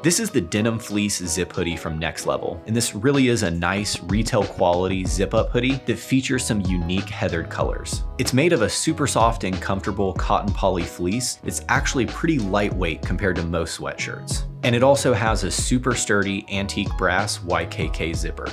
This is the denim fleece zip hoodie from Next Level, and this really is a nice retail quality zip up hoodie that features some unique heathered colors. It's made of a super soft and comfortable cotton poly fleece. It's actually pretty lightweight compared to most sweatshirts. And it also has a super sturdy antique brass YKK zipper.